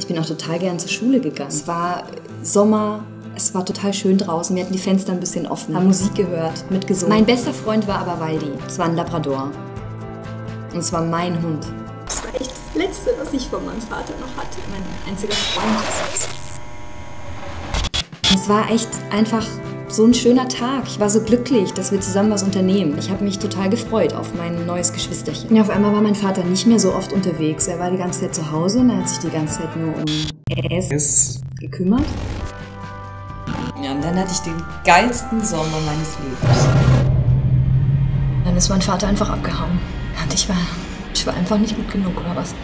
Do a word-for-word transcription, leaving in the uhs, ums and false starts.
Ich bin auch total gern zur Schule gegangen. Es war Sommer, es war total schön draußen. Wir hatten die Fenster ein bisschen offen, haben Musik gehört, mitgesungen. Mein bester Freund war aber Waldi. Es war ein Labrador. Und es war mein Hund. Das war echt das Letzte, was ich von meinem Vater noch hatte. Mein einziger Freund. Es war echt einfach so ein schöner Tag. Ich war so glücklich, dass wir zusammen was unternehmen. Ich habe mich total gefreut auf mein neues Geschwisterchen. Ja, auf einmal war mein Vater nicht mehr so oft unterwegs. Er war die ganze Zeit zu Hause und er hat sich die ganze Zeit nur um Essen gekümmert. Ja, und dann hatte ich den geilsten Sommer meines Lebens. Dann ist mein Vater einfach abgehauen. Und ich war, ich war einfach nicht gut genug, oder was?